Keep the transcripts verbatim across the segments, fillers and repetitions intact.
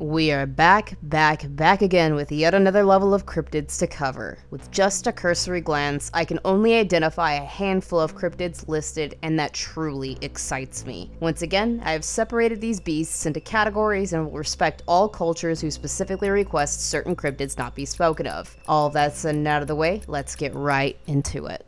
We are back, back, back again with yet another level of cryptids to cover. With just a cursory glance, I can only identify a handful of cryptids listed, and that truly excites me. Once again, I have separated these beasts into categories and will respect all cultures who specifically request certain cryptids not be spoken of. All of that said and out of the way, let's get right into it.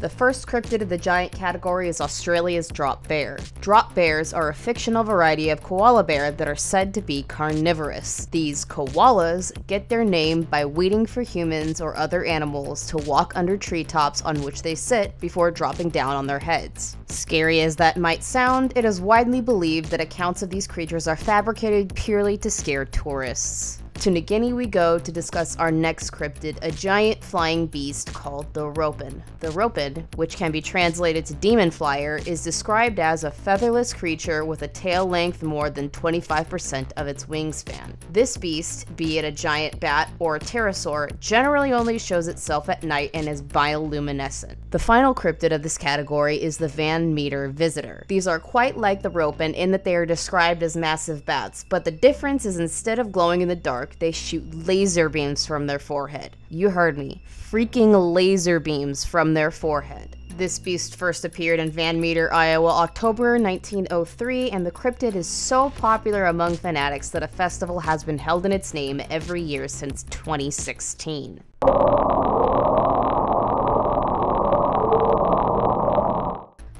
The first cryptid of the giant category is Australia's dropbear. Dropbears are a fictional variety of koala bear that are said to be carnivorous. These koalas get their name by waiting for humans or other animals to walk under treetops on which they sit before dropping down on their heads. Scary as that might sound, it is widely believed that accounts of these creatures are fabricated purely to scare tourists. To New Guinea we go to discuss our next cryptid, a giant flying beast called the Ropen. The Ropen, which can be translated to demon flyer, is described as a featherless creature with a tail length more than twenty-five percent of its wingspan. This beast, be it a giant bat or a pterosaur, generally only shows itself at night and is bioluminescent. The final cryptid of this category is the Van Meter Visitor. These are quite like the Ropen in that they are described as massive bats, but the difference is instead of glowing in the dark, they shoot laser beams from their forehead. You heard me. Freaking laser beams from their forehead. This beast first appeared in Van Meter, Iowa, October nineteen oh three, and the cryptid is so popular among fanatics that a festival has been held in its name every year since twenty sixteen.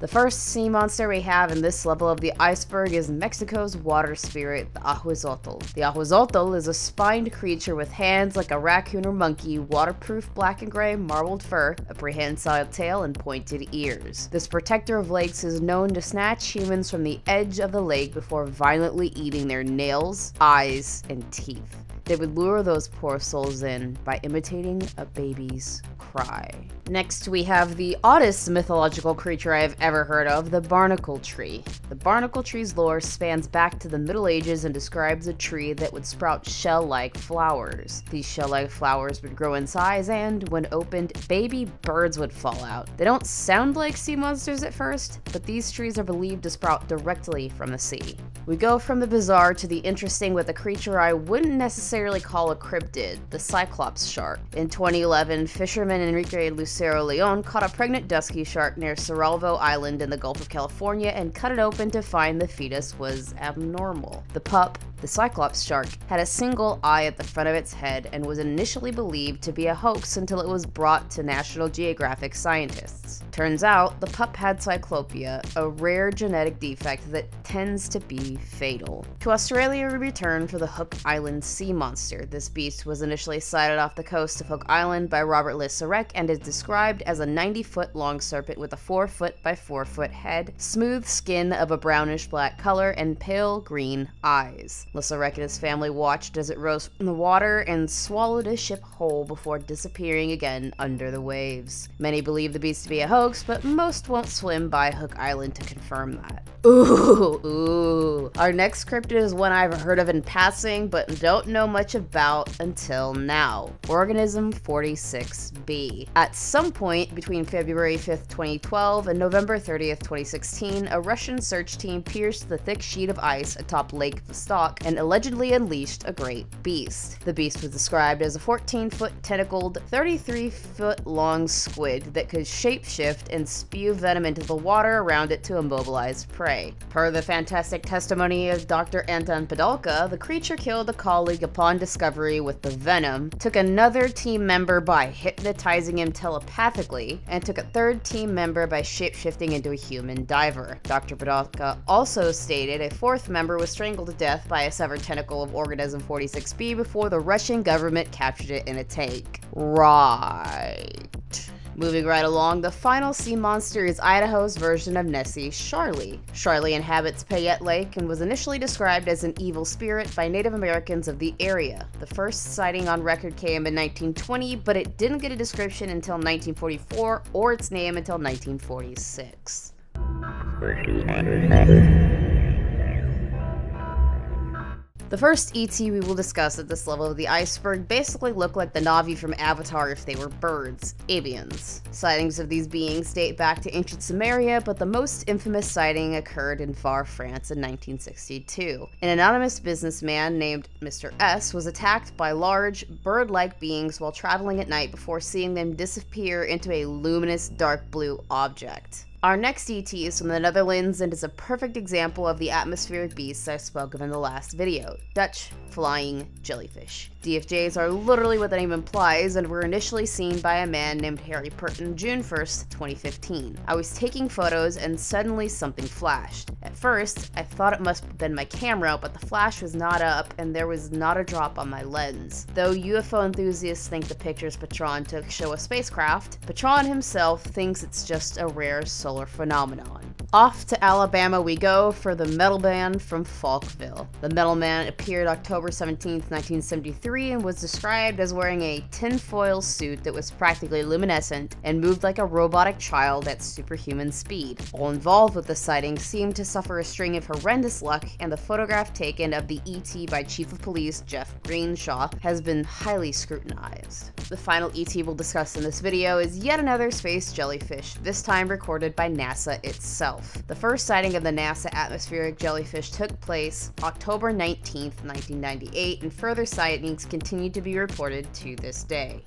The first sea monster we have in this level of the iceberg is Mexico's water spirit, the Ahuizotl. The Ahuizotl is a spined creature with hands like a raccoon or monkey, waterproof black and gray marbled fur, a prehensile tail, and pointed ears. This protector of lakes is known to snatch humans from the edge of the lake before violently eating their nails, eyes, and teeth. They would lure those poor souls in by imitating a baby's cry. Next, we have the oddest mythological creature I have ever heard of, the barnacle tree. The barnacle tree's lore spans back to the Middle Ages and describes a tree that would sprout shell-like flowers. These shell-like flowers would grow in size and, when opened, baby birds would fall out. They don't sound like sea monsters at first, but these trees are believed to sprout directly from the sea. We go from the bizarre to the interesting with a creature I wouldn't necessarily call a cryptid, the Cyclops shark. In twenty eleven, fisherman Enrique Lucero Leon caught a pregnant dusky shark near Cerralvo Island in the Gulf of California and cut it open to find the fetus was abnormal. The pup, the Cyclops shark, had a single eye at the front of its head and was initially believed to be a hoax until it was brought to National Geographic scientists. Turns out, the pup had cyclopia, a rare genetic defect that tends to be fatal. To Australia we return for the Hook Island sea monster. Monster. This beast was initially sighted off the coast of Hook Island by Robert Le Serrec and is described as a ninety foot long serpent with a four foot by four foot head, smooth skin of a brownish black color, and pale green eyes. Le Serrec and his family watched as it rose from the water and swallowed a ship whole before disappearing again under the waves. Many believe the beast to be a hoax, but most won't swim by Hook Island to confirm that. Ooh, ooh. Our next cryptid is one I've heard of in passing, but don't know much about until now. Organism forty-six B. At some point between February fifth, twenty twelve and November thirtieth, twenty sixteen, a Russian search team pierced the thick sheet of ice atop Lake Vostok and allegedly unleashed a great beast. The beast was described as a fourteen foot tentacled, thirty-three foot long squid that could shapeshift and spew venom into the water around it to immobilize prey. Per the fantastic testimony of Doctor Anton Padalka, the creature killed a colleague upon Upon discovery with the venom, took another team member by hypnotizing him telepathically, and took a third team member by shapeshifting into a human diver. Doctor Padalka also stated a fourth member was strangled to death by a severed tentacle of Organism forty-six B before the Russian government captured it in a tank. Right. Moving right along, the final sea monster is Idaho's version of Nessie, Charlie. Charlie inhabits Payette Lake and was initially described as an evil spirit by Native Americans of the area. The first sighting on record came in nineteen twenty, but it didn't get a description until nineteen forty-four or its name until nineteen forty-six. The The first E T we will discuss at this level of the iceberg basically look like the Na'vi from Avatar if they were birds, avians. Sightings of these beings date back to ancient Sumeria, but the most infamous sighting occurred in far France in nineteen sixty-two. An anonymous businessman named Mister S was attacked by large, bird-like beings while traveling at night before seeing them disappear into a luminous dark blue object. Our next E T is from the Netherlands and is a perfect example of the atmospheric beasts I spoke of in the last video, Dutch flying jellyfish. D F Js are literally what the name implies and were initially seen by a man named Harry Perton June first, twenty fifteen. I was taking photos and suddenly something flashed. At first, I thought it must have been my camera, but the flash was not up and there was not a drop on my lens. Though U F O enthusiasts think the pictures Patron took show a spacecraft, Patron himself thinks it's just a rare solar phenomenon. Off to Alabama we go for the Metal Man from Falkville. The Metal Man appeared October seventeenth, nineteen seventy-three and was described as wearing a tinfoil suit that was practically luminescent and moved like a robotic child at superhuman speed. All involved with the sighting seemed to suffer a string of horrendous luck, and the photograph taken of the E T by Chief of Police Jeff Greenshaw has been highly scrutinized. The final E T we'll discuss in this video is yet another space jellyfish, this time recorded by NASA itself. The first sighting of the NASA atmospheric jellyfish took place October nineteenth, nineteen ninety-eight, and further sightings continue to be reported to this day.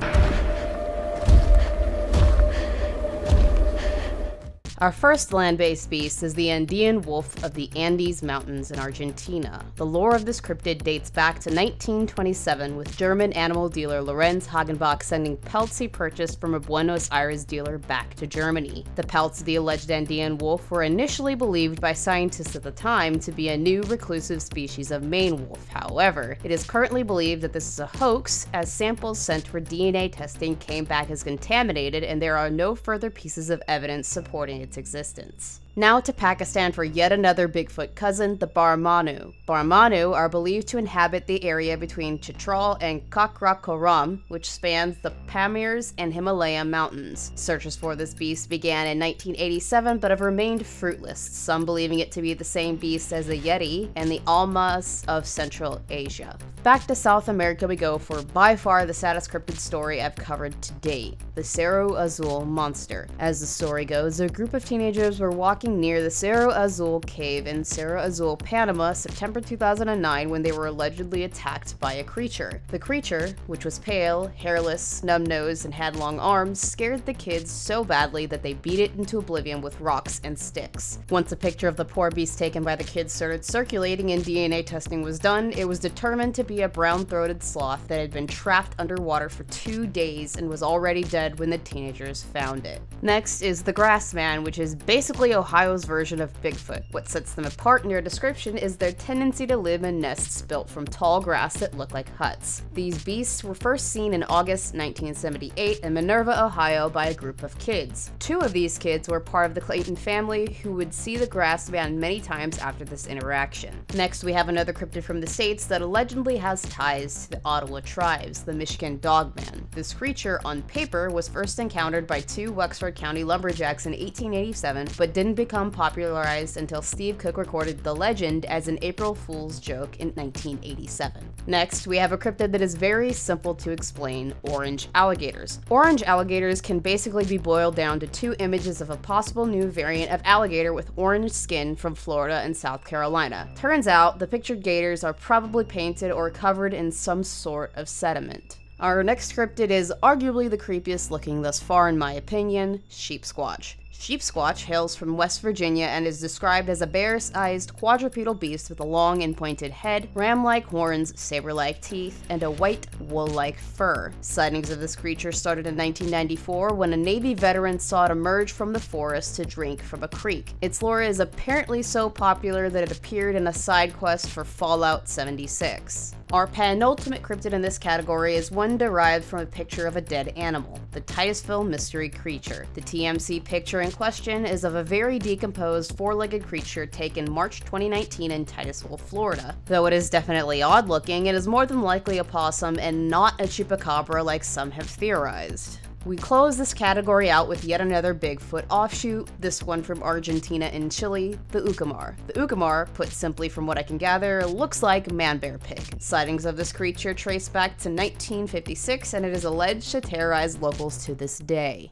Our first land-based beast is the Andean wolf of the Andes Mountains in Argentina. The lore of this cryptid dates back to nineteen twenty-seven, with German animal dealer Lorenz Hagenbach sending pelts he purchased from a Buenos Aires dealer back to Germany. The pelts of the alleged Andean wolf were initially believed by scientists at the time to be a new reclusive species of Maine wolf. However, it is currently believed that this is a hoax, as samples sent for D N A testing came back as contaminated and there are no further pieces of evidence supporting it. Its existence. Now to Pakistan for yet another Bigfoot cousin, the Barmanu. Barmanu are believed to inhabit the area between Chitral and Kakra Koram, which spans the Pamirs and Himalaya mountains. Searches for this beast began in nineteen eighty-seven but have remained fruitless, some believing it to be the same beast as the Yeti and the Almas of Central Asia. Back to South America we go for by far the saddest cryptid story I've covered to date, the Cerro Azul monster. As the story goes, a group of teenagers were walking near the Cerro Azul cave in Cerro Azul, Panama, September two thousand nine, when they were allegedly attacked by a creature. The creature, which was pale, hairless, snub-nosed, and had long arms, scared the kids so badly that they beat it into oblivion with rocks and sticks. Once a picture of the poor beast taken by the kids started circulating and D N A testing was done, it was determined to be a brown-throated sloth that had been trapped underwater for two days and was already dead when the teenagers found it. Next is the Grassman, which is basically Ohio Ohio's version of Bigfoot. What sets them apart in your description is their tendency to live in nests built from tall grass that look like huts. These beasts were first seen in August nineteen seventy-eight in Minerva, Ohio by a group of kids. Two of these kids were part of the Clayton family who would see the Grassman many times after this interaction. Next we have another cryptid from the States that allegedly has ties to the Ottawa tribes, the Michigan Dogman. This creature, on paper, was first encountered by two Wexford County lumberjacks in eighteen eighty-seven, but didn't be become popularized until Steve Cook recorded the legend as an April Fool's joke in nineteen eighty-seven. Next, we have a cryptid that is very simple to explain, orange alligators. Orange alligators can basically be boiled down to two images of a possible new variant of alligator with orange skin from Florida and South Carolina. Turns out, the pictured gators are probably painted or covered in some sort of sediment. Our next cryptid is arguably the creepiest looking thus far in my opinion, Sheepsquatch. Sheepsquatch hails from West Virginia and is described as a bear-sized quadrupedal beast with a long and pointed head, ram-like horns, saber-like teeth, and a white wool-like fur. Sightings of this creature started in nineteen ninety-four when a Navy veteran saw it emerge from the forest to drink from a creek. Its lore is apparently so popular that it appeared in a side quest for Fallout seventy-six. Our penultimate cryptid in this category is one derived from a picture of a dead animal, the Titusville Mystery Creature. The T M C picture in question is of a very decomposed four-legged creature taken March twenty nineteen in Titusville, Florida. Though it is definitely odd-looking, it is more than likely a possum and not a chupacabra like some have theorized. We close this category out with yet another Bigfoot offshoot, this one from Argentina and Chile, the Ucumar. The Ucumar, put simply from what I can gather, looks like man-bear pig. Sightings of this creature trace back to nineteen fifty-six, and it is alleged to terrorize locals to this day.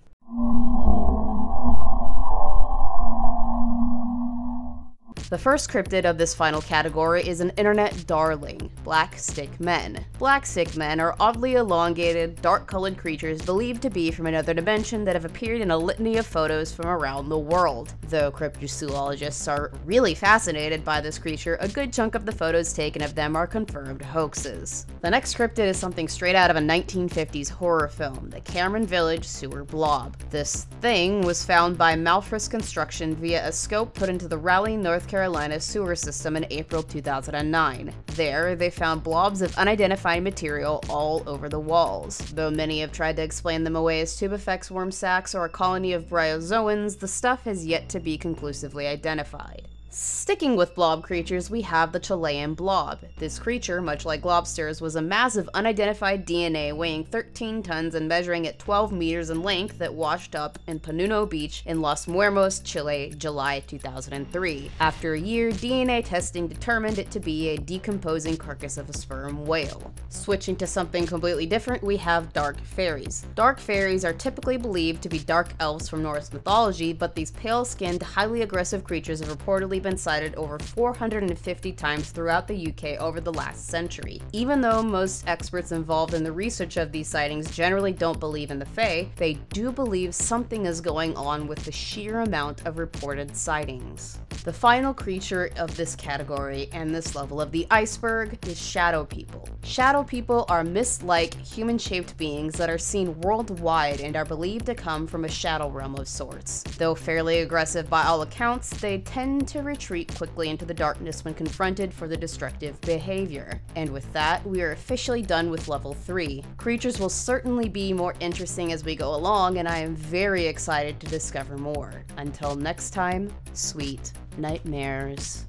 The first cryptid of this final category is an internet darling, Black Stick Men. Black Stick Men are oddly elongated, dark-colored creatures believed to be from another dimension that have appeared in a litany of photos from around the world. Though cryptozoologists are really fascinated by this creature, a good chunk of the photos taken of them are confirmed hoaxes. The next cryptid is something straight out of a nineteen fifties horror film, the Cameron Village Sewer Blob. This thing was found by Malfris Construction via a scope put into the Raleigh, North Carolina Carolina sewer system in April two thousand nine. There, they found blobs of unidentified material all over the walls. Though many have tried to explain them away as tubifex worm sacs or a colony of bryozoans, the stuff has yet to be conclusively identified. Sticking with blob creatures, we have the Chilean blob. This creature, much like lobsters, was a mass of unidentified D N A weighing thirteen tons and measuring at twelve meters in length that washed up in Panuno Beach in Los Muermos, Chile, July two thousand three. After a year, D N A testing determined it to be a decomposing carcass of a sperm whale. Switching to something completely different, we have dark fairies. Dark fairies are typically believed to be dark elves from Norse mythology, but these pale-skinned, highly aggressive creatures have reportedly been sighted over four hundred fifty times throughout the U K over the last century. Even though most experts involved in the research of these sightings generally don't believe in the Fae, they do believe something is going on with the sheer amount of reported sightings. The final creature of this category and this level of the iceberg is shadow people. Shadow people are mist-like, human-shaped beings that are seen worldwide and are believed to come from a shadow realm of sorts. Though fairly aggressive by all accounts, they tend to retreat quickly into the darkness when confronted for the destructive behavior. And with that, we are officially done with level three. Creatures will certainly be more interesting as we go along, and I am very excited to discover more. Until next time, sweet nightmares.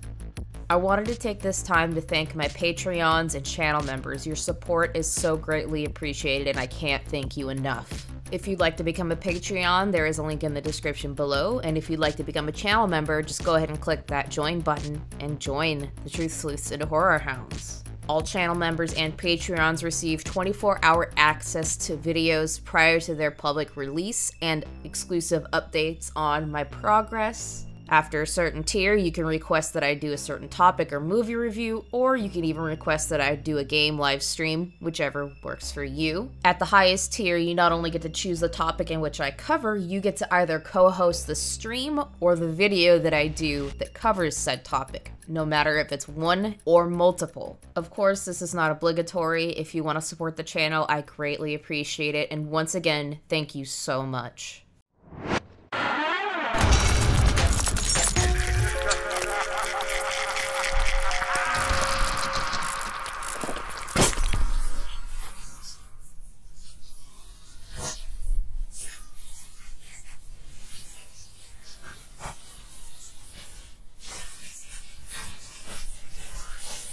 I wanted to take this time to thank my Patreons and channel members. Your support is so greatly appreciated, and I can't thank you enough. If you'd like to become a Patreon, there is a link in the description below, and if you'd like to become a channel member, just go ahead and click that join button and join the Truth Sleuths and Horror Hounds. All channel members and Patreons receive twenty-four hour access to videos prior to their public release and exclusive updates on my progress. After a certain tier, you can request that I do a certain topic or movie review, or you can even request that I do a game live stream, whichever works for you. At the highest tier, you not only get to choose the topic in which I cover, you get to either co-host the stream or the video that I do that covers said topic, no matter if it's one or multiple. Of course, this is not obligatory. If you want to support the channel, I greatly appreciate it, and once again, thank you so much.